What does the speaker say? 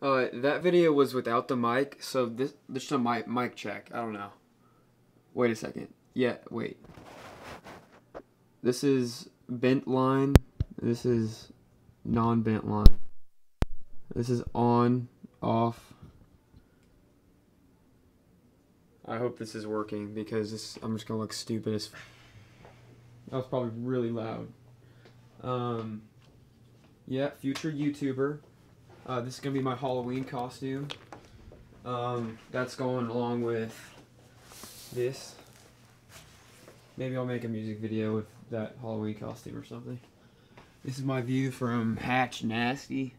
That video was without the mic, so this is a mic check. I don't know. Wait a second. Yeah, wait. This is bent line. This is non-bent line. This is on, off. I hope this is working because this, I'm just gonna look stupid as f. That was probably really loud. Yeah, future YouTuber. This is gonna be my Halloween costume. That's going along with this. Maybe I'll make a music video with that Halloween costume or something. This is my view from Hatch Nasty.